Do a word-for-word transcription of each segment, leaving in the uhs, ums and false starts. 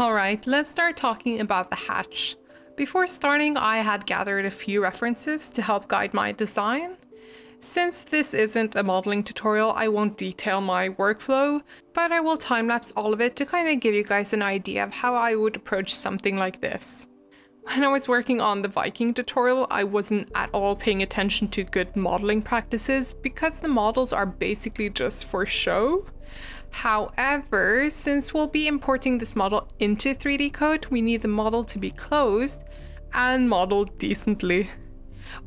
Alright, let's start talking about the hatch. Before starting, I had gathered a few references to help guide my design. Since this isn't a modeling tutorial, I won't detail my workflow, but I will time-lapse all of it to kind of give you guys an idea of how I would approach something like this. When I was working on the Viking tutorial, I wasn't at all paying attention to good modeling practices because the models are basically just for show. However, since we'll be importing this model into three D Coat, we need the model to be closed and modeled decently.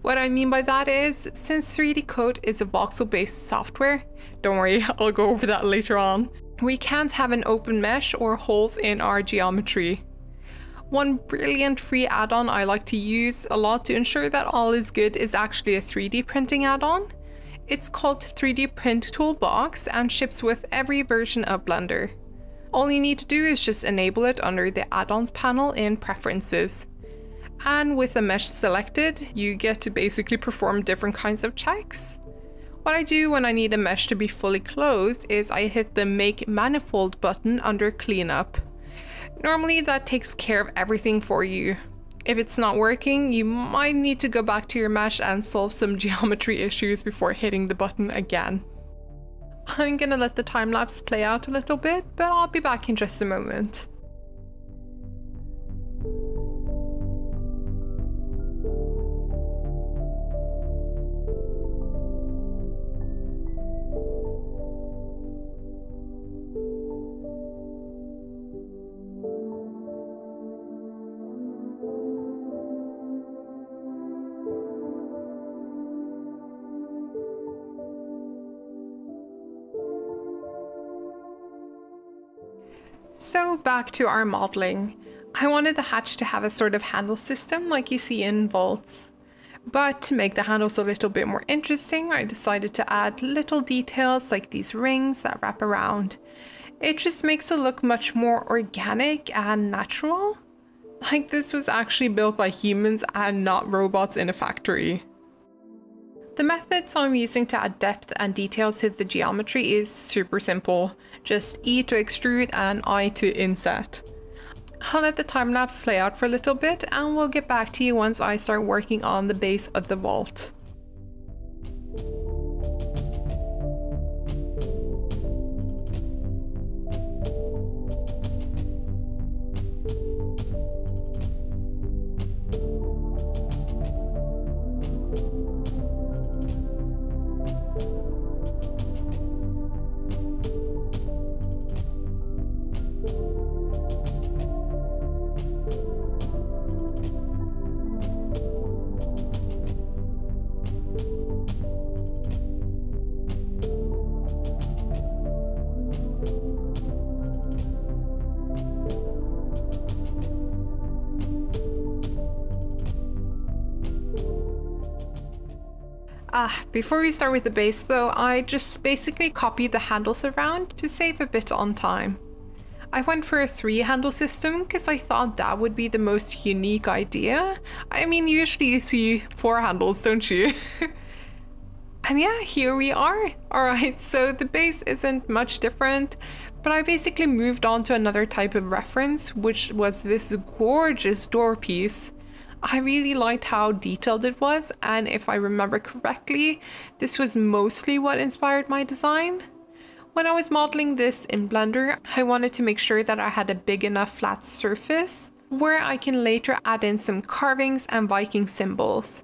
What I mean by that is, since three D Coat is a voxel-based software, don't worry, I'll go over that later on, we can't have an open mesh or holes in our geometry. One brilliant free add-on I like to use a lot to ensure that all is good is actually a three D printing add-on. It's called three D Print Toolbox and ships with every version of Blender. All you need to do is just enable it under the add-ons panel in Preferences. And with a mesh selected, you get to basically perform different kinds of checks. What I do when I need a mesh to be fully closed is I hit the Make Manifold button under Cleanup. Normally that takes care of everything for you. If it's not working, you might need to go back to your mesh and solve some geometry issues before hitting the button again. I'm gonna let the time lapse play out a little bit, but I'll be back in just a moment. So back to our modeling. I wanted the hatch to have a sort of handle system like you see in vaults. But to make the handles a little bit more interesting, I decided to add little details like these rings that wrap around. It just makes it look much more organic and natural. Like this was actually built by humans and not robots in a factory. The methods I'm using to add depth and details to the geometry is super simple. Just E to extrude and I to inset. I'll let the time lapse play out for a little bit and we'll get back to you once I start working on the base of the vault. Ah, before we start with the base though, I just basically copied the handles around to save a bit on time. I went for a three handle system because I thought that would be the most unique idea. I mean, usually you see four handles, don't you? And yeah, here we are. Alright, so the base isn't much different, but I basically moved on to another type of reference, which was this gorgeous door piece. I really liked how detailed it was, and if I remember correctly, this was mostly what inspired my design. When I was modeling this in Blender, I wanted to make sure that I had a big enough flat surface where I can later add in some carvings and Viking symbols.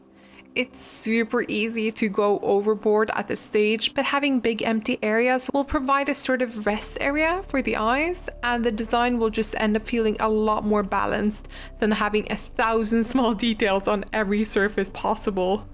It's super easy to go overboard at this stage, but having big empty areas will provide a sort of rest area for the eyes, and the design will just end up feeling a lot more balanced than having a thousand small details on every surface possible.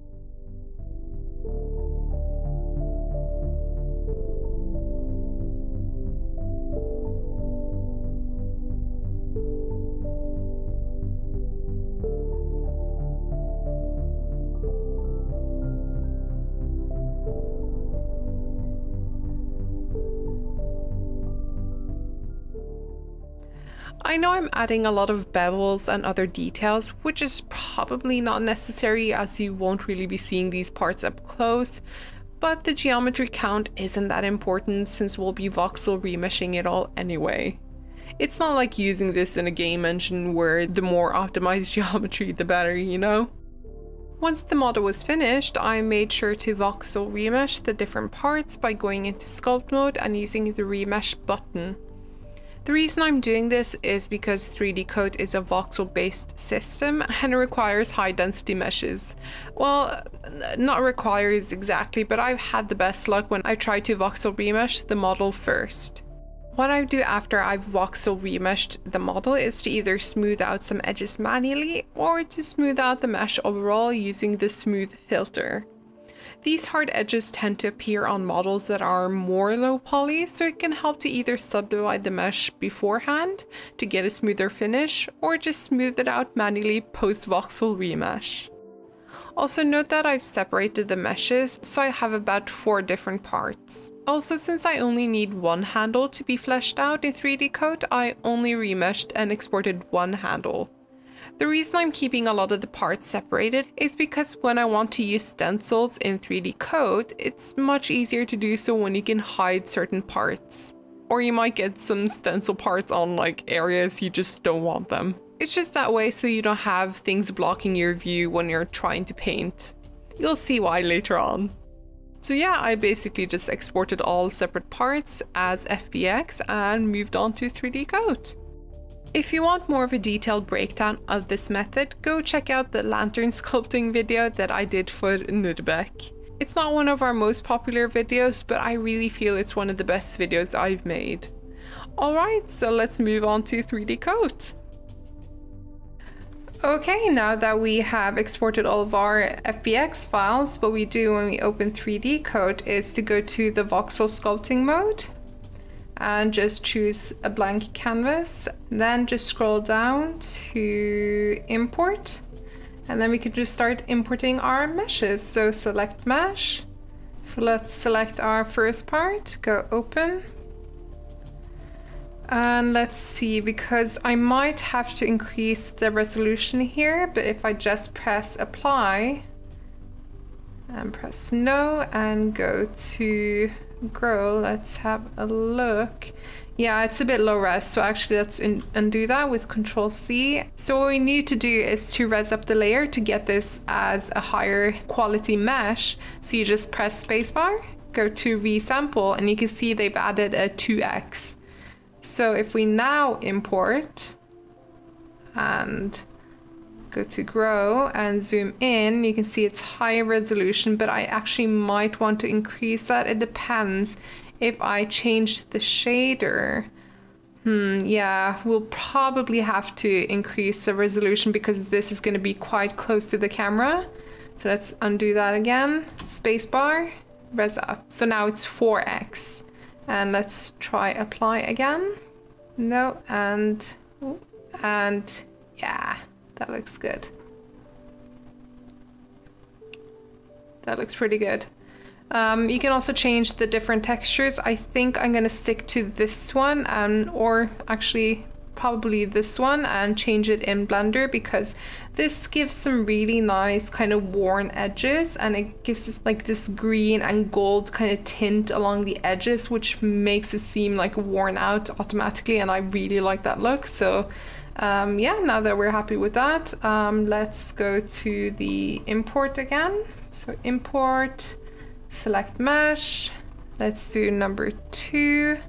I know I'm adding a lot of bevels and other details, which is probably not necessary as you won't really be seeing these parts up close, but the geometry count isn't that important since we'll be voxel remeshing it all anyway. It's not like using this in a game engine where the more optimized geometry the better, you know? Once the model was finished, I made sure to voxel remesh the different parts by going into sculpt mode and using the remesh button. The reason I'm doing this is because three D Coat is a voxel-based system and it requires high-density meshes. Well, not requires exactly, but I've had the best luck when I've tried to voxel remesh the model first. What I do after I've voxel remeshed the model is to either smooth out some edges manually or to smooth out the mesh overall using the smooth filter. These hard edges tend to appear on models that are more low poly, so it can help to either subdivide the mesh beforehand to get a smoother finish or just smooth it out manually post voxel remesh. Also note that I've separated the meshes, so I have about four different parts. Also, since I only need one handle to be fleshed out in three D Coat, I only remeshed and exported one handle. The reason I'm keeping a lot of the parts separated is because when I want to use stencils in three D Coat, it's much easier to do so when you can hide certain parts. Or you might get some stencil parts on like areas you just don't want them. It's just that way so you don't have things blocking your view when you're trying to paint. You'll see why later on. So yeah, I basically just exported all separate parts as F B X and moved on to three D Coat. If you want more of a detailed breakdown of this method, go check out the lantern sculpting video that I did for Nudebek. It's not one of our most popular videos, but I really feel it's one of the best videos I've made. Alright, so let's move on to three D Coat. Okay, now that we have exported all of our F B X files, what we do when we open three D Coat is to go to the voxel sculpting mode and just choose a blank canvas. Then just scroll down to import, and then we can just start importing our meshes. So select mesh. So let's select our first part, go open. And let's see, because I might have to increase the resolution here, but if I just press apply and press no and go to grow, let's have a look. Yeah, it's a bit low res, so actually let's undo that with control C. So what we need to do is to res up the layer to get this as a higher quality mesh. So you just press spacebar, go to resample, and you can see they've added a two X. So if we now import and go to grow and zoom in, you can see it's high resolution, but I actually might want to increase that. It depends if I change the shader. Hmm, yeah, we'll probably have to increase the resolution because this is going to be quite close to the camera. So let's undo that again. Spacebar, res up. So now it's four X. And let's try apply again. No, and, and yeah, that looks good. That looks pretty good. Um, you can also change the different textures. I think I'm gonna stick to this one, um, or actually probably this one, and change it in Blender because this gives some really nice kind of worn edges, and it gives us like this green and gold kind of tint along the edges, which makes it seem like worn out automatically, and I really like that look. So um, yeah, now that we're happy with that, um, let's go to the import again. So import, select mesh, let's do number two.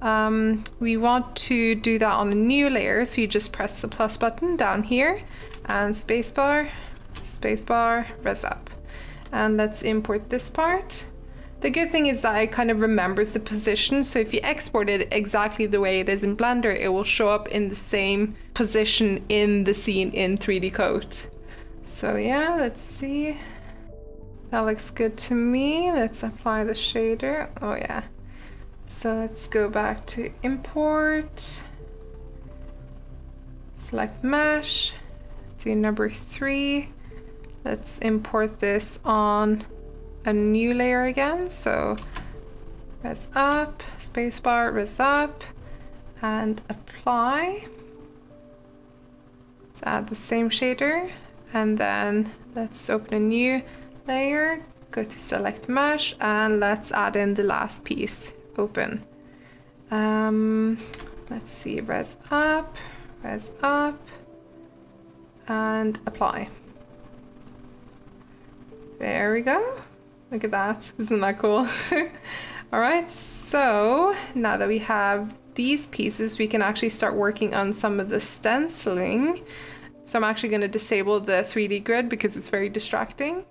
Um, we want to do that on a new layer, so you just press the plus button down here and spacebar, spacebar, res up. And let's import this part. The good thing is that it kind of remembers the position, so if you export it exactly the way it is in Blender, it will show up in the same position in the scene in three D Coat. So yeah, let's see. That looks good to me. Let's apply the shader. Oh yeah. So let's go back to import, select mesh, do number three. Let's import this on a new layer again. So res up, spacebar, res up, and apply. Let's add the same shader, and then let's open a new layer, go to select mesh, and let's add in the last piece. Open. Um, Let's see, res up, res up, and apply. There we go. Look at that. Isn't that cool? All right, so now that we have these pieces, we can actually start working on some of the stenciling. So I'm actually going to disable the three D grid because it's very distracting.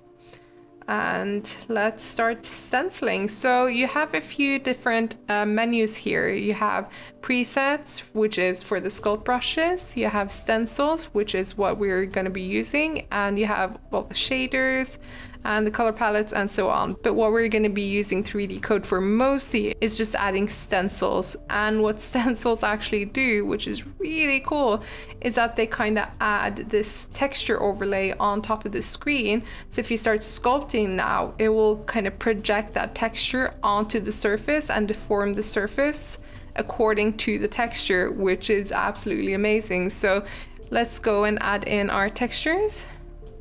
And let's start stenciling. So you have a few different uh, menus here. You have presets, which is for the sculpt brushes. You have stencils, which is what we're going to be using. And you have all the shaders and the color palettes and so on. But what we're going to be using three D Coat for mostly is just adding stencils. And what stencils actually do, which is really cool, is that they kind of add this texture overlay on top of the screen. So if you start sculpting now, it will kind of project that texture onto the surface and deform the surface according to the texture, which is absolutely amazing. So let's go and add in our textures.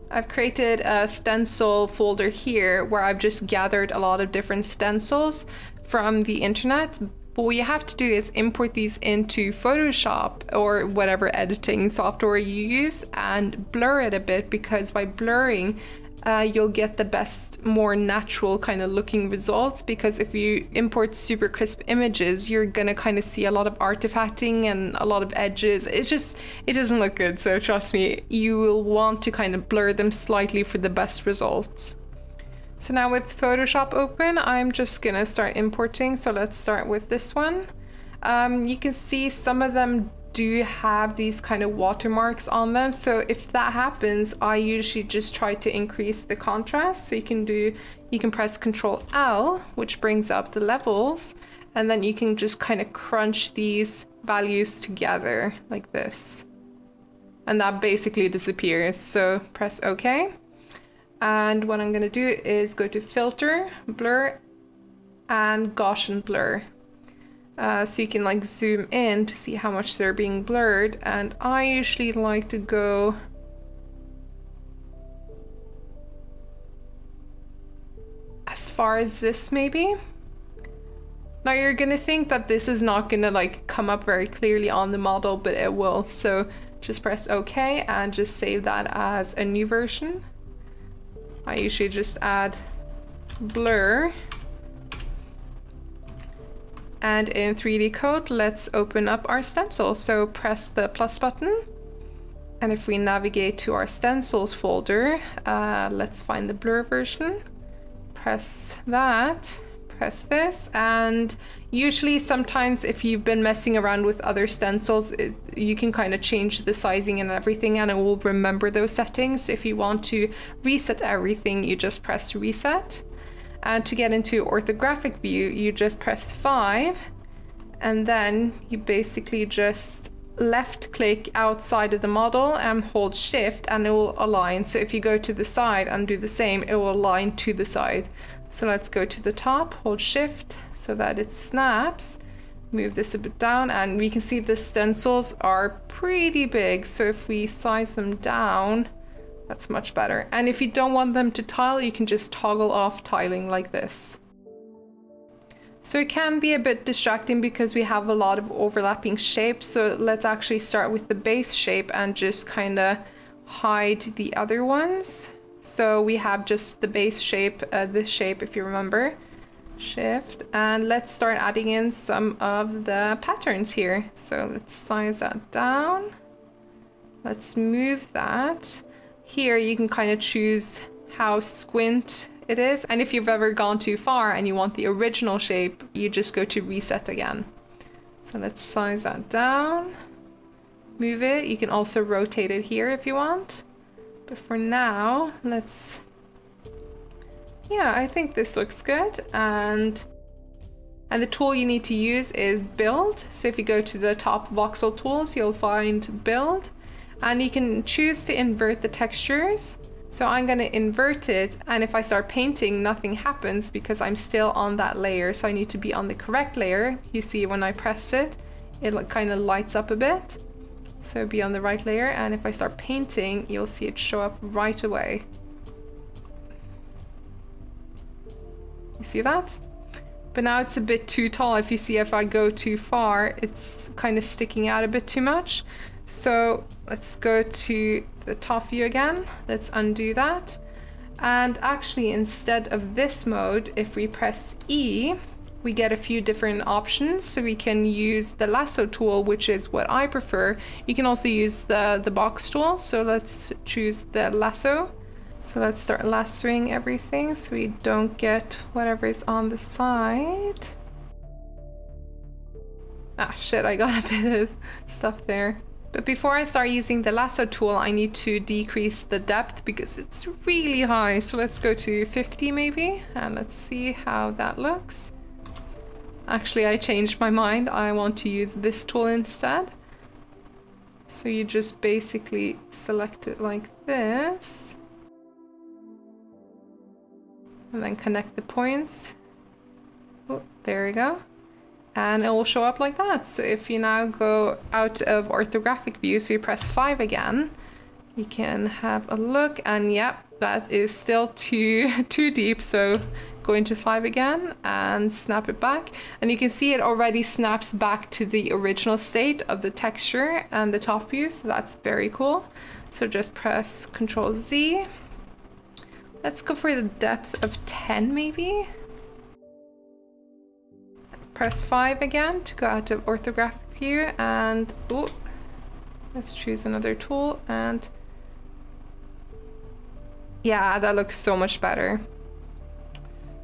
I've created a stencil folder here where I've just gathered a lot of different stencils from the internet. But what you have to do is import these into Photoshop or whatever editing software you use and blur it a bit, because by blurring, Uh, you'll get the best, more natural kind of looking results. Because if you import super crisp images, you're gonna kind of see a lot of artifacting and a lot of edges. It's just, it doesn't look good. So trust me, you will want to kind of blur them slightly for the best results. So now with Photoshop open, I'm just gonna start importing. So let's start with this one. Um, you can see some of them do have these kind of watermarks on them. So if that happens, I usually just try to increase the contrast. So you can do, you can press Control L, which brings up the levels, and then you can just kind of crunch these values together like this. And that basically disappears. So press OK. And what I'm gonna do is go to Filter, Blur, and Gaussian Blur. Uh, so you can like zoom in to see how much they're being blurred, and I usually like to go as far as this maybe. Now you're gonna think that this is not gonna like come up very clearly on the model, but it will. So just press OK and just save that as a new version. I usually just add blur. And in three D Coat, let's open up our stencil. So press the plus button. And if we navigate to our stencils folder, uh, let's find the blur version. Press that, press this. And usually sometimes if you've been messing around with other stencils, it, you can kind of change the sizing and everything, and it will remember those settings. So if you want to reset everything, you just press reset. And to get into orthographic view, you just press five, and then you basically just left click outside of the model and hold shift, and it will align. So if you go to the side and do the same, it will align to the side. So let's go to the top, hold shift so that it snaps. Move this a bit down, and we can see the stencils are pretty big. So if we size them down, that's much better. And if you don't want them to tile, you can just toggle off tiling like this. So it can be a bit distracting because we have a lot of overlapping shapes. So let's actually start with the base shape and just kind of hide the other ones. So we have just the base shape, uh, this shape if you remember. Shift, and let's start adding in some of the patterns here. So let's size that down. Let's move that. Here you can kind of choose how squint it is, and if you've ever gone too far and you want the original shape, you just go to reset again. So let's size that down, move it. You can also rotate it here if you want, but for now, let's, yeah, I think this looks good. And And the tool you need to use is build. So if you go to the top voxel tools, you'll find build. And you can choose to invert the textures. So I'm going to invert it, and if I start painting, nothing happens because I'm still on that layer. So I need to be on the correct layer. You see when I press it, it kind of lights up a bit. So be on the right layer, and if I start painting, you'll see it show up right away. You see that? but now it's a bit too tall. If you see, if I go too far, it's kind of sticking out a bit too much. So let's go to the top view again. Let's undo that. And actually, instead of this mode, if we press E, we get a few different options. So we can use the lasso tool, which is what I prefer. You can also use the, the box tool. So let's choose the lasso. So let's start lassoing everything so we don't get whatever is on the side. Ah, shit, I got a bit of stuff there. But before I start using the lasso tool, I need to decrease the depth because it's really high. So let's go to fifty maybe, and let's see how that looks. Actually, I changed my mind. I want to use this tool instead. So you just basically select it like this. And then connect the points. Oh, there we go. And it will show up like that. So if you now go out of orthographic view, so you press five again, you can have a look, and yep, that is still too, too deep. So go into five again and snap it back. And you can see it already snaps back to the original state of the texture and the top view. So that's very cool. So just press Control Z. Let's go for the depth of ten maybe. Press five again to go out of orthographic view, and ooh, let's choose another tool, and yeah, that looks so much better.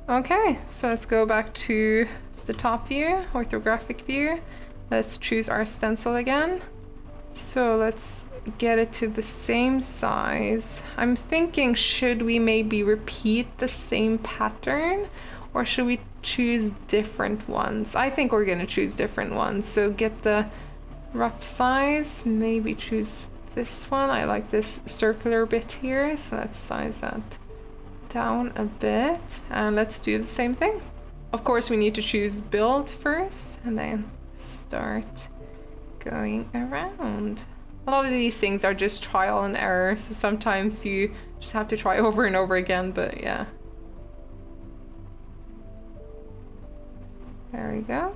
Okay, so let's go back to the top view, orthographic view. Let's choose our stencil again. So let's get it to the same size. I'm thinking, should we maybe repeat the same pattern, or should we choose different ones? I think we're gonna choose different ones. So get the rough size, maybe choose this one. I like this circular bit here. So let's size that down a bit, and let's do the same thing. Of course, we need to choose build first and then start going around. A lot of these things are just trial and error. So sometimes you just have to try over and over again, but yeah. There we go.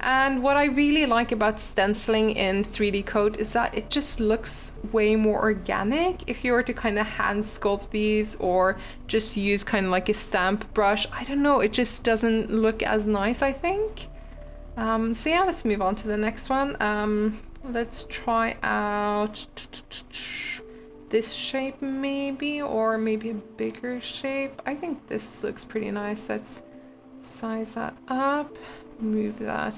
And what I really like about stenciling in three D Coat is that it just looks way more organic. If you were to kind of hand sculpt these or just use kind of like a stamp brush, I don't know, it just doesn't look as nice, I think. Um, so yeah, let's move on to the next one. Um, let's try out this shape maybe, or maybe a bigger shape. I think this looks pretty nice. That's size that up, move that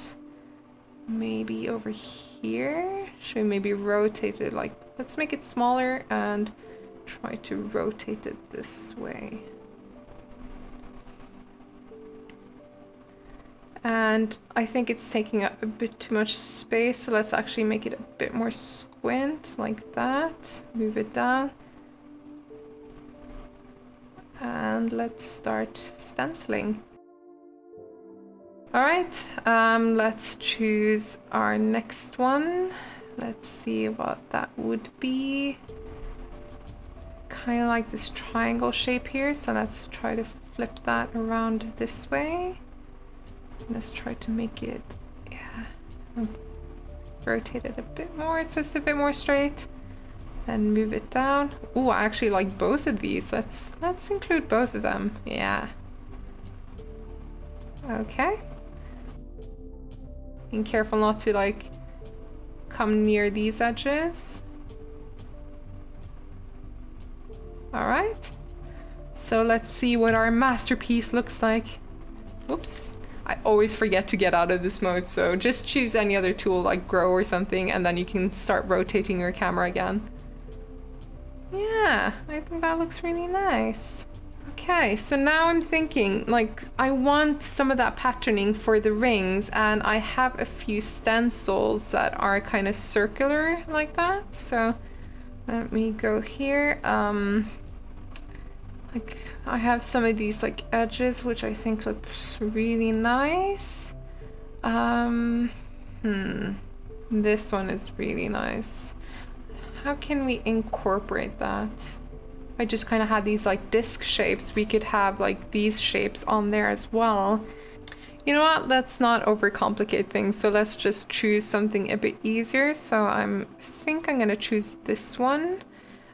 maybe over here. Should we maybe rotate it like, let's make it smaller and try to rotate it this way. And I think it's taking up a bit too much space, so let's actually make it a bit more squint like that. Move it down. And let's start stenciling. All right, um, let's choose our next one. Let's see what that would be. Kind of like this triangle shape here. So let's try to flip that around this way. Let's try to make it, yeah, rotate it a bit more so it's a bit more straight. Then move it down. Oh, I actually like both of these. Let's, let's include both of them. Yeah. Okay. And careful not to like come near these edges. All right, so let's see what our masterpiece looks like. Whoops, I always forget to get out of this mode, so just choose any other tool like grow or something, and then you can start rotating your camera again. Yeah, I think that looks really nice. Okay, so now I'm thinking, like, I want some of that patterning for the rings, and I have a few stencils that are kind of circular like that. So let me go here. Um, like, I have some of these like edges, which I think looks really nice. Um, hmm, this one is really nice. How can we incorporate that? I just kind of had these like disc shapes. We could have like these shapes on there as well. You know what, let's not overcomplicate things, so let's just choose something a bit easier. So I'm think I'm gonna choose this one.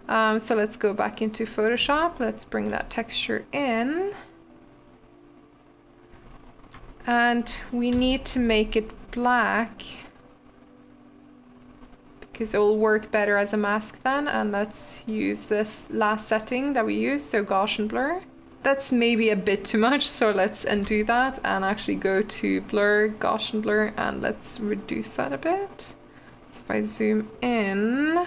Um, so let's go back into Photoshop, let's bring that texture in. And we need to make it black, because it will work better as a mask then. And let's use this last setting that we used, so Gaussian blur. That's maybe a bit too much, so let's undo that and actually go to blur, Gaussian blur, and let's reduce that a bit. So if I zoom in,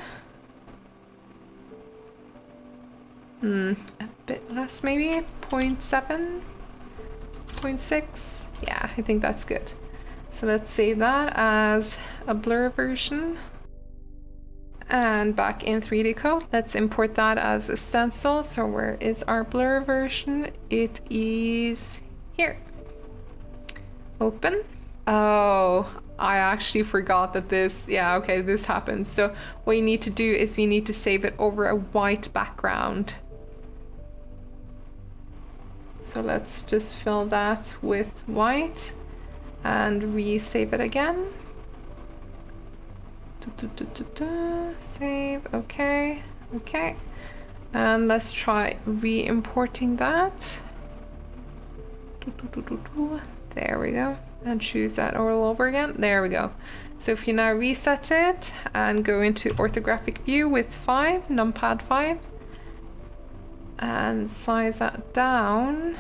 hmm, a bit less maybe, zero point seven, zero point six, yeah, I think that's good. So let's save that as a blur version. And back in three D Coat, let's import that as a stencil. So where is our blur version? It is here. Open. Oh, I actually forgot that this, yeah, okay, this happens. So what you need to do is you need to save it over a white background. So let's just fill that with white and re-save it again. Da, da, da, da. Save, okay, okay. And let's try re-importing that. Do, do, do, do, do. There we go. And choose that all over again. There we go. So if you now reset it and go into orthographic view with five, numpad five, and size that down.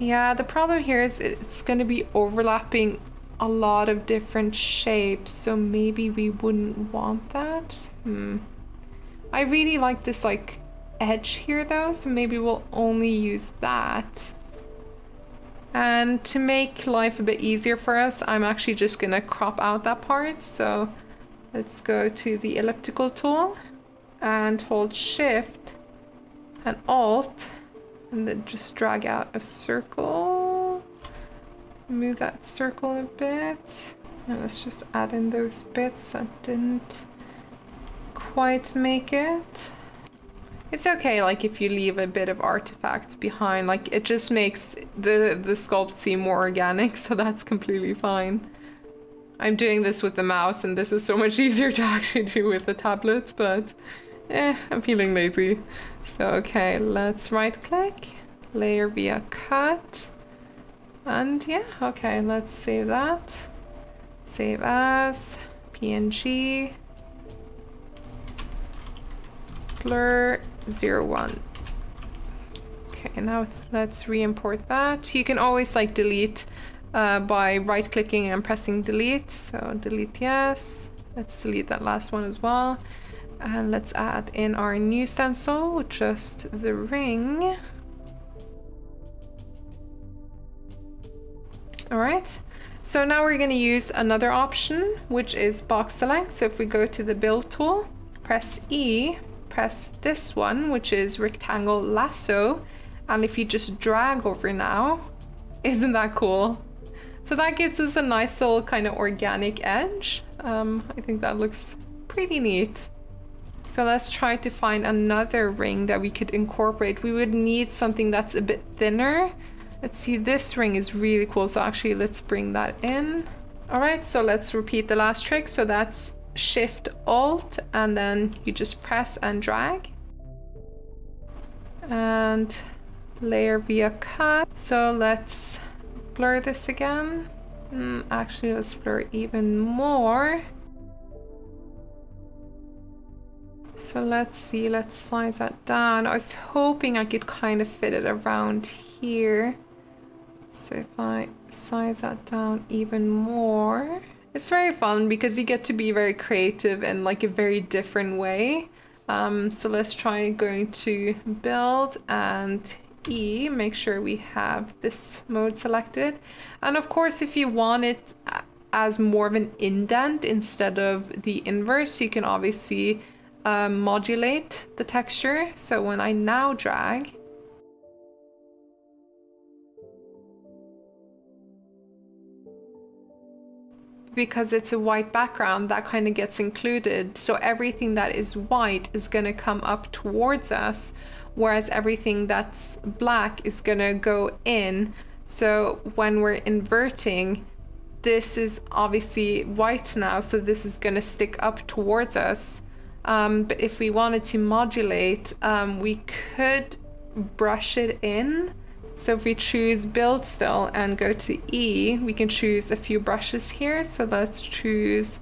Yeah, the problem here is it's going to be overlapping a lot of different shapes, so maybe we wouldn't want that. Hmm. I really like this like edge here though, so maybe we'll only use that. And to make life a bit easier for us, I'm actually just going to crop out that part. So let's go to the elliptical tool and hold Shift and Alt. And then just drag out a circle, move that circle a bit, and let's just add in those bits that didn't quite make it. It's okay, like if you leave a bit of artifacts behind, like it just makes the, the sculpt seem more organic, so that's completely fine. I'm doing this with the mouse, and this is so much easier to actually do with the tablet, but eh, I'm feeling lazy. So, okay, let's right click, layer via cut, and yeah, okay, let's save that. Save as, P N G, blur, zero one. Okay, now let's re-import that. You can always like delete uh, by right clicking and pressing delete. So delete, yes, let's delete that last one as well. And let's add in our new stencil, just the ring. All right, so now we're going to use another option, which is box select. So if we go to the build tool, press E, press this one, which is rectangle lasso. And if you just drag over now, isn't that cool? So that gives us a nice little kind of organic edge. Um, I think that looks pretty neat. So let's try to find another ring that we could incorporate. We would need something that's a bit thinner. Let's see, this ring is really cool. So actually let's bring that in. All right, so let's repeat the last trick. So that's Shift Alt, and then you just press and drag. And layer via cut. So let's blur this again. Mm, actually, let's blur even more. So let's see, let's size that down. I was hoping I could kind of fit it around here. So if I size that down even more, it's very fun because you get to be very creative in like a very different way. Um, so let's try going to build and E, make sure we have this mode selected. And of course, if you want it as more of an indent instead of the inverse, you can obviously Uh, modulate the texture. So when I now drag, because it's a white background, that kind of gets included. So everything that is white is going to come up towards us, whereas everything that's black is gonna go in. So when we're inverting, this is obviously white now, so this is gonna stick up towards us. Um, but if we wanted to modulate, um, we could brush it in. So if we choose build still and go to E, we can choose a few brushes here. So let's choose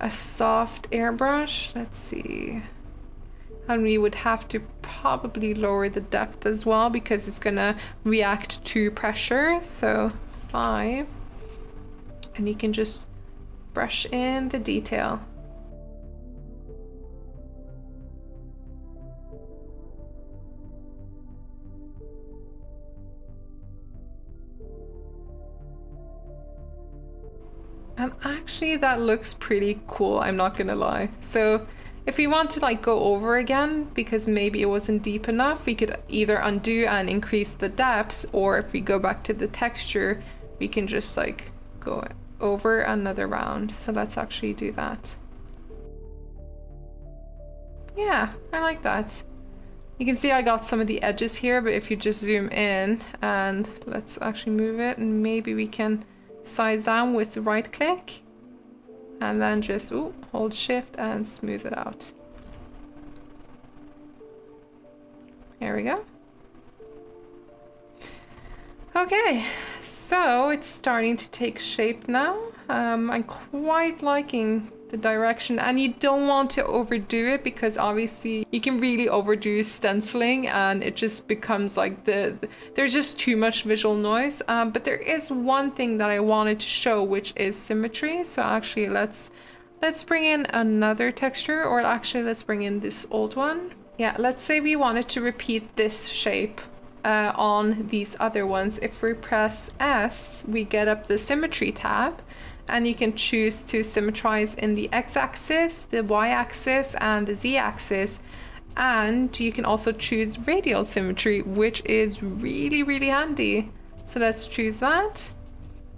a soft airbrush. Let's see. And we would have to probably lower the depth as well because it's gonna react to pressure. So five, and you can just brush in the detail. And actually that looks pretty cool, I'm not gonna lie. So if we want to like go over again because maybe it wasn't deep enough, we could either undo and increase the depth, or if we go back to the texture, we can just like go over another round. So let's actually do that. Yeah, I like that. You can see I got some of the edges here, but if you just zoom in and let's actually move it, and maybe we can size down with right click and then just ooh, hold shift and smooth it out. There we go. Okay, so it's starting to take shape now. Um, I'm quite liking the direction, and you don't want to overdo it because obviously you can really overdo stenciling and it just becomes like the, the there's just too much visual noise. Um, but there is one thing that I wanted to show, which is symmetry. So actually let's let's bring in another texture, or actually let's bring in this old one. Yeah, let's say we wanted to repeat this shape uh, on these other ones. If we press S, we get up the symmetry tab, and you can choose to symmetrize in the x-axis, the y-axis, and the z-axis. And you can also choose radial symmetry, which is really, really handy. So let's choose that.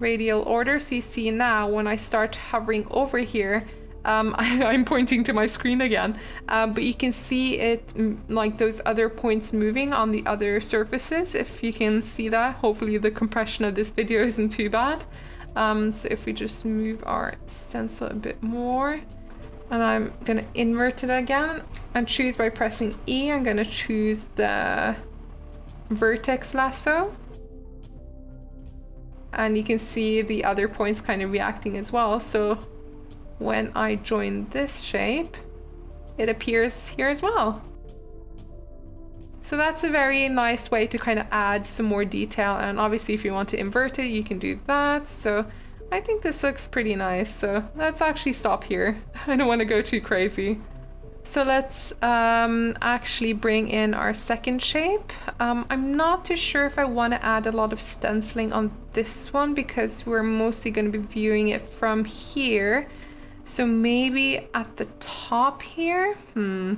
Radial order, so you see now when I start hovering over here, um, I, I'm pointing to my screen again, uh, but you can see it like those other points moving on the other surfaces, if you can see that. Hopefully the compression of this video isn't too bad. Um, so if we just move our stencil a bit more, and I'm going to invert it again and choose by pressing E, I'm going to choose the vertex lasso. And you can see the other points kind of reacting as well. So when I join this shape, it appears here as well. So that's a very nice way to kind of add some more detail, and obviously if you want to invert it, you can do that. So I think this looks pretty nice, so let's actually stop here. I don't want to go too crazy. So let's um, actually bring in our second shape. Um, I'm not too sure if I want to add a lot of stenciling on this one because we're mostly going to be viewing it from here. So maybe at the top here? Hmm.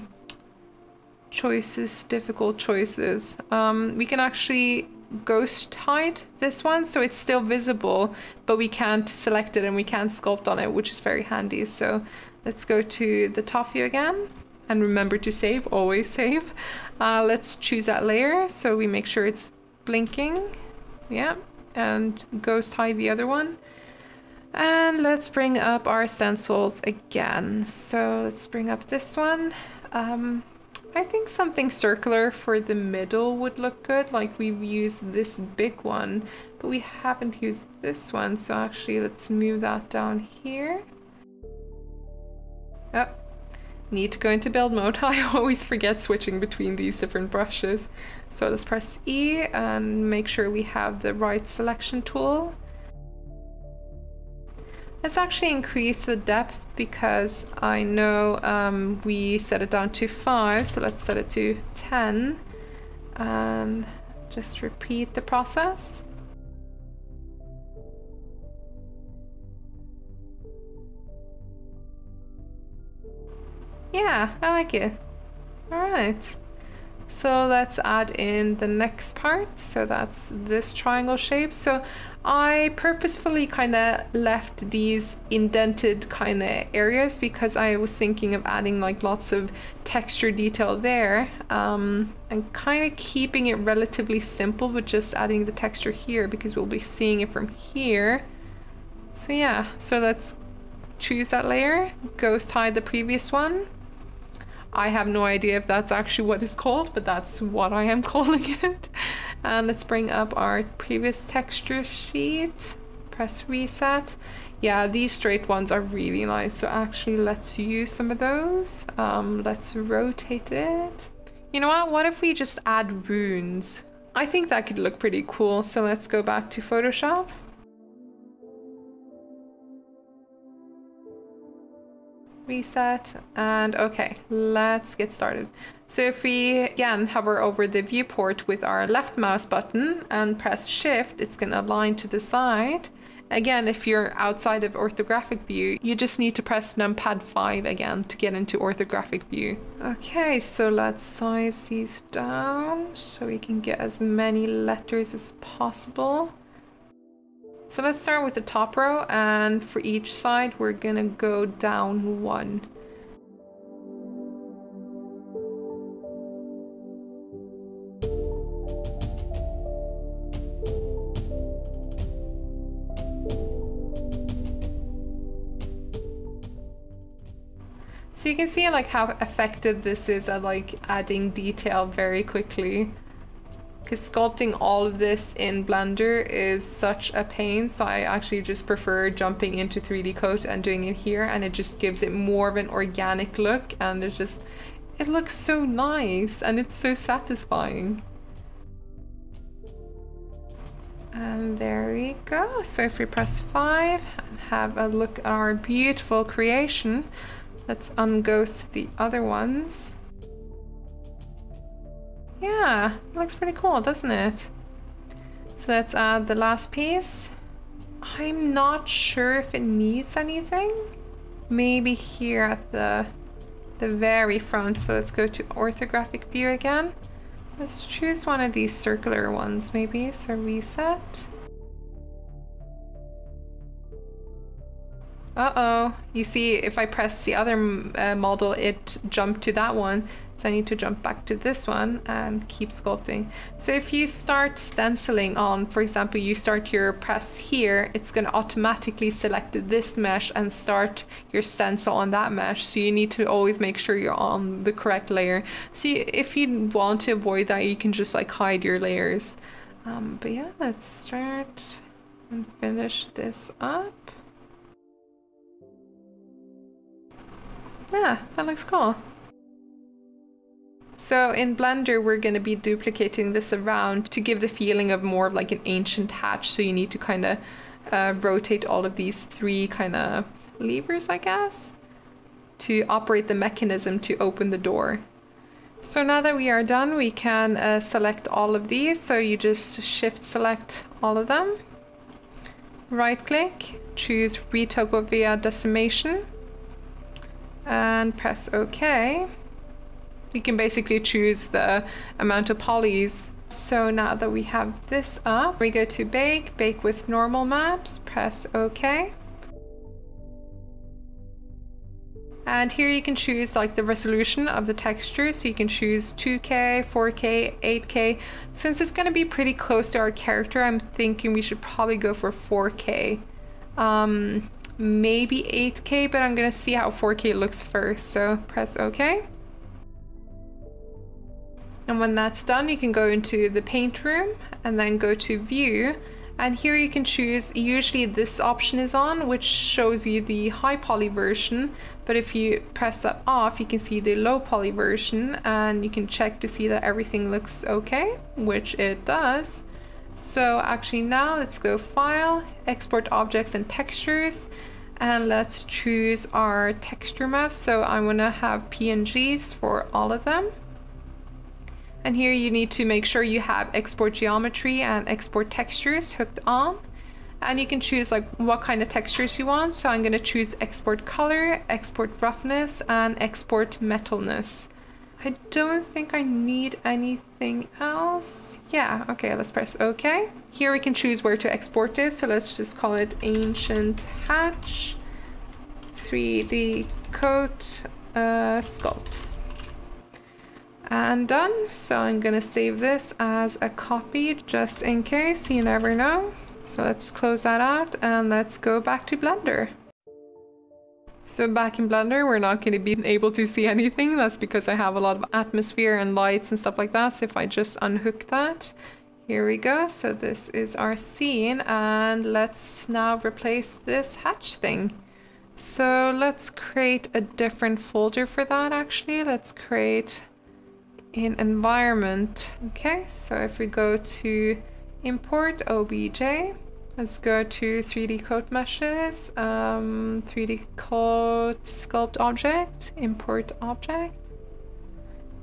Choices, difficult choices. Um, we can actually ghost hide this one, so it's still visible, but we can't select it and we can't sculpt on it, which is very handy. So let's go to the top view again, and remember to save, always save. Uh, let's choose that layer, so we make sure it's blinking. Yeah, and ghost hide the other one. And let's bring up our stencils again. So let's bring up this one. Um, I think something circular for the middle would look good, like we've used this big one, but we haven't used this one, so actually let's move that down here. Oh, need to go into build mode. I always forget switching between these different brushes. So let's press E and make sure we have the right selection tool. Let's actually increase the depth because I know um, we set it down to five, so let's set it to ten and just repeat the process. Yeah, I like it. All right, so let's add in the next part. So that's this triangle shape. So I purposefully kind of left these indented kind of areas because I was thinking of adding like lots of texture detail there, um, and kind of keeping it relatively simple with just adding the texture here because we'll be seeing it from here. So yeah, so let's choose that layer, ghost hide the previous one. I have no idea if that's actually what it's called, but that's what I am calling it. And let's bring up our previous texture sheet, press reset. Yeah, these straight ones are really nice, so actually let's use some of those. Um, let's rotate it. You know what, what if we just add runes? I think that could look pretty cool, so let's go back to Photoshop. Reset, and okay, let's get started. So if we again hover over the viewport with our left mouse button and press shift, it's going to align to the side. Again, if you're outside of orthographic view, you just need to press numpad five again to get into orthographic view. Okay, so let's size these down so we can get as many letters as possible. So let's start with the top row, and for each side, we're gonna go down one. So you can see like how effective this is at like adding detail very quickly. Because sculpting all of this in Blender is such a pain, so I actually just prefer jumping into three D Coat and doing it here, and it just gives it more of an organic look, and it just, it looks so nice and it's so satisfying. And there we go. So if we press five and have a look at our beautiful creation, let's unghost the other ones. Yeah, looks pretty cool, doesn't it? So let's add the last piece. I'm not sure if it needs anything. Maybe here at the, the very front. So let's go to orthographic view again. Let's choose one of these circular ones maybe. So reset. Uh-oh, you see if I press the other uh, model, it jumped to that one. So I need to jump back to this one and keep sculpting. So if you start stenciling on, for example, you start your press here, it's gonna automatically select this mesh and start your stencil on that mesh. So you need to always make sure you're on the correct layer. So you, if you want to avoid that, you can just like hide your layers. Um, but yeah, let's start and finish this up. Yeah, that looks cool. So in Blender, we're going to be duplicating this around to give the feeling of more of like an ancient hatch. So you need to kind of uh, rotate all of these three kind of levers, I guess, to operate the mechanism to open the door. So now that we are done, we can uh, select all of these. So you just shift select all of them. Right click, choose retopo via decimation and press OK. You can basically choose the amount of polys. So now that we have this up, we go to bake, bake with normal maps, press OK. And here you can choose like the resolution of the texture. So you can choose two K, four K, eight K. Since it's gonna be pretty close to our character, I'm thinking we should probably go for four K. Um, maybe eight K, but I'm gonna see how four K looks first. So press OK. And when that's done, you can go into the paint room and then go to view. And here you can choose, usually this option is on, which shows you the high poly version. But if you press that off, you can see the low poly version, and you can check to see that everything looks okay, which it does. So actually now let's go file, export objects and textures, and let's choose our texture maps. So I wanna have P N Gs for all of them. And here you need to make sure you have export geometry and export textures hooked on. And you can choose like what kind of textures you want. So I'm going to choose export color, export roughness, and export metalness. I don't think I need anything else. Yeah, okay, let's press OK. Here we can choose where to export this, so let's just call it Ancient Hatch, three D Coat, uh, Sculpt. And done. So I'm gonna save this as a copy just in case, you never know. So let's close that out and let's go back to Blender. So back in Blender, we're not going to be able to see anything. That's because I have a lot of atmosphere and lights and stuff like that. So if I just unhook that, here we go. So this is our scene, and let's now replace this hatch thing. So let's create a different folder for that actually. Let's create an environment. Okay, so if we go to import obj, let's go to three D Coat Meshes, um, three D Coat Sculpt Object, Import Object.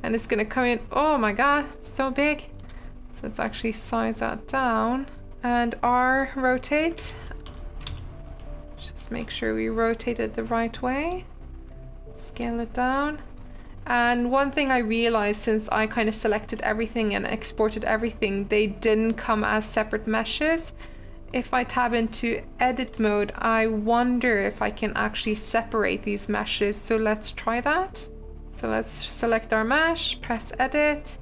And it's gonna come in, oh my god, it's so big. So let's actually size that down. And R Rotate. Just make sure we rotate it the right way. Scale it down. And one thing I realized, since I kind of selected everything and exported everything, they didn't come as separate meshes. If I tab into edit mode, I wonder if I can actually separate these meshes. So let's try that. So let's select our mesh, press edit.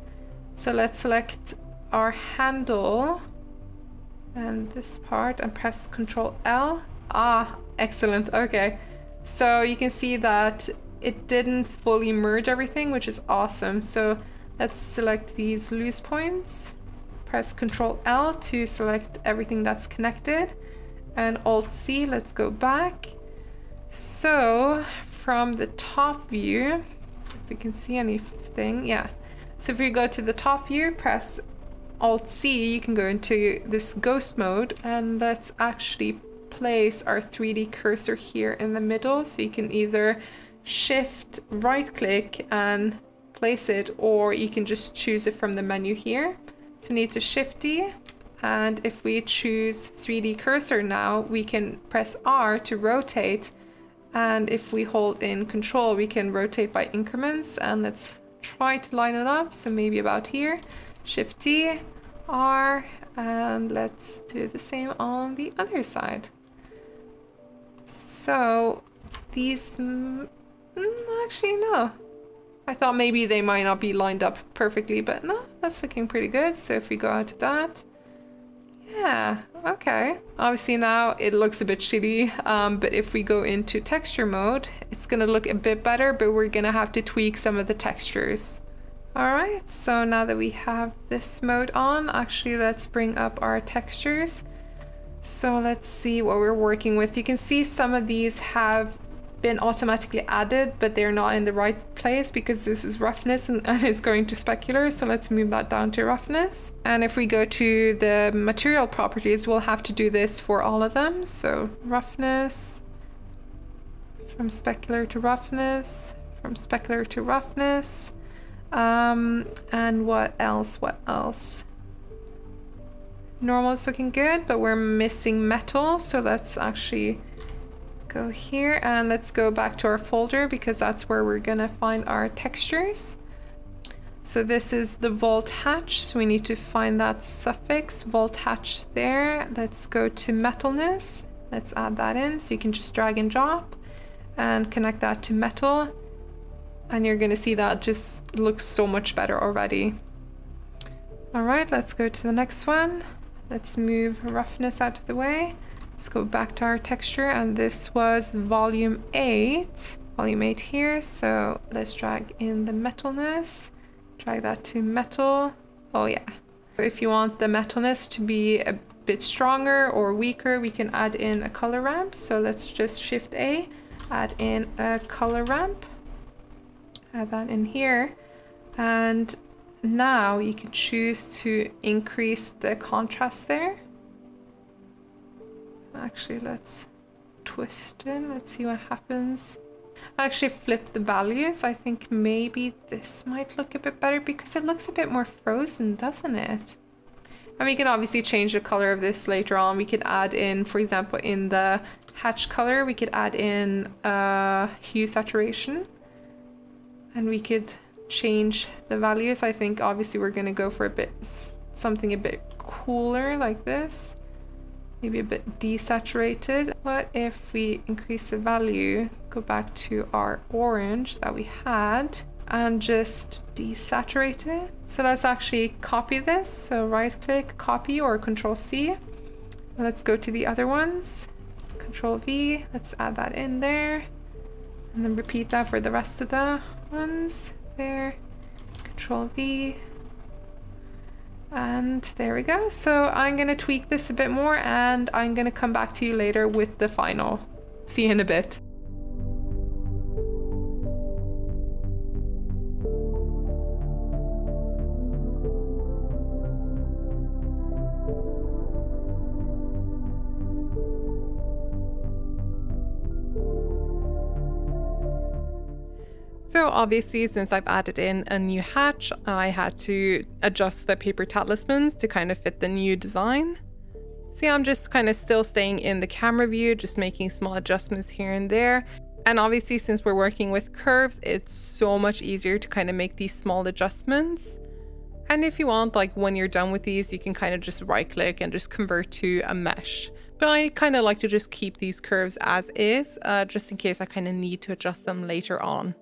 So let's select our handle and this part and press Control L. Ah, excellent. Okay. So you can see that it didn't fully merge everything, which is awesome. So let's select these loose points. Press Control L to select everything that's connected, and Alt C, let's go back. So from the top view, if we can see anything, yeah. So if we go to the top view, press Alt C, you can go into this ghost mode, and let's actually place our three D cursor here in the middle. So you can either shift right click and place it, or you can just choose it from the menu here. So we need to shift D, and if we choose three D cursor now, we can press R to rotate, and if we hold in control, we can rotate by increments. And let's try to line it up, so maybe about here. Shift D, R, and let's do the same on the other side. So these, mm, actually no, I thought maybe they might not be lined up perfectly, but no, that's looking pretty good. So if we go out to that, yeah, okay. Obviously now it looks a bit shitty, um, but if we go into texture mode, it's gonna look a bit better, but we're gonna have to tweak some of the textures. All right, so now that we have this mode on, actually let's bring up our textures. So let's see what we're working with. You can see some of these have been automatically added, but they're not in the right place because this is roughness and, and it's going to specular. So let's move that down to roughness. And if we go to the material properties, we'll have to do this for all of them. So roughness, from specular to roughness, from specular to roughness. Um, and what else, what else? Normal is looking good, but we're missing metal. So let's actually go here and let's go back to our folder because that's where we're gonna find our textures. So this is the vault hatch, so we need to find that suffix vault hatch there. Let's go to metalness, let's add that in. So you can just drag and drop and connect that to metal, and you're gonna see that just looks so much better already. All right, let's go to the next one. Let's move roughness out of the way. Let's go back to our texture, and this was volume eight, volume eight here. So let's drag in the metalness, drag that to metal. Oh yeah. If you want the metalness to be a bit stronger or weaker, we can add in a color ramp. So let's just shift A, add in a color ramp, add that in here. And now you can choose to increase the contrast there. Actually, let's twist in. Let's see what happens. I actually flipped the values. I think maybe this might look a bit better because it looks a bit more frozen, doesn't it? And we can obviously change the color of this later on. We could add in, for example, in the hatch color, we could add in uh, hue saturation. And we could change the values. I think obviously we're going to go for a bit something a bit cooler like this, maybe a bit desaturated. What if we increase the value, go back to our orange that we had and just desaturate it? So let's actually copy this. So right click, copy, or control C. Let's go to the other ones, control V, let's add that in there, and then repeat that for the rest of the ones there. Control V, and there we go. So I'm going to tweak this a bit more, and I'm going to come back to you later with the final. See you in a bit. So obviously, since I've added in a new hatch, I had to adjust the paper talismans to kind of fit the new design. See, I'm just kind of still staying in the camera view, just making small adjustments here and there. And obviously, since we're working with curves, it's so much easier to kind of make these small adjustments. And if you want, like when you're done with these, you can kind of just right click and just convert to a mesh. But I kind of like to just keep these curves as is, uh, just in case I kind of need to adjust them later on.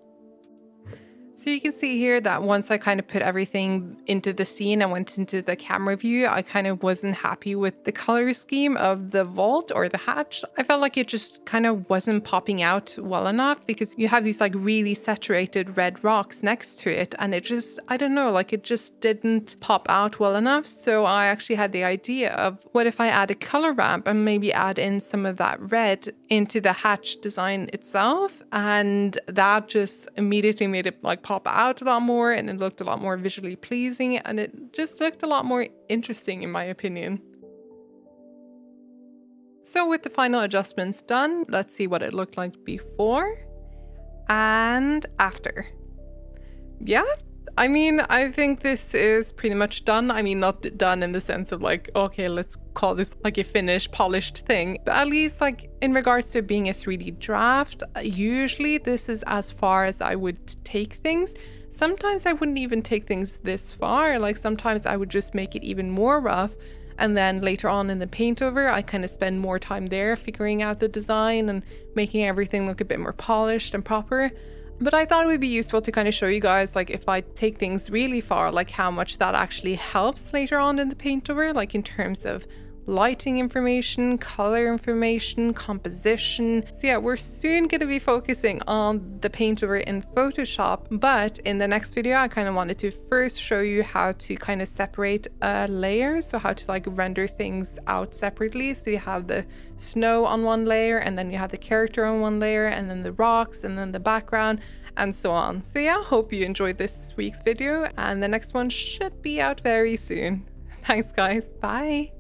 So you can see here that once I kind of put everything into the scene and went into the camera view, I kind of wasn't happy with the color scheme of the vault or the hatch. I felt like it just kind of wasn't popping out well enough, because you have these like really saturated red rocks next to it, and it just, I don't know, like it just didn't pop out well enough. So I actually had the idea of, what if I add a color ramp and maybe add in some of that red into the hatch design itself? And that just immediately made it like pop out a lot more, and it looked a lot more visually pleasing, and it just looked a lot more interesting in my opinion. So with the final adjustments done, let's see what it looked like before and after. Yeah, I mean, I think this is pretty much done. I mean, not done in the sense of like, okay, let's call this like a finished, polished thing. But at least like in regards to being a three D draft, usually this is as far as I would take things. Sometimes I wouldn't even take things this far. Like sometimes I would just make it even more rough. And then later on in the paint over, I kind of spend more time there figuring out the design and making everything look a bit more polished and proper. But I thought it would be useful to kind of show you guys, like if I take things really far, like how much that actually helps later on in the paint over, like in terms of lighting information, color information, composition. So yeah, we're soon going to be focusing on the paint over in Photoshop. But in the next video, I kind of wanted to first show you how to kind of separate a layer. So how to like render things out separately. So you have the snow on one layer, and then you have the character on one layer, and then the rocks, and then the background, and so on. So yeah, hope you enjoyed this week's video, and the next one should be out very soon. Thanks guys, bye!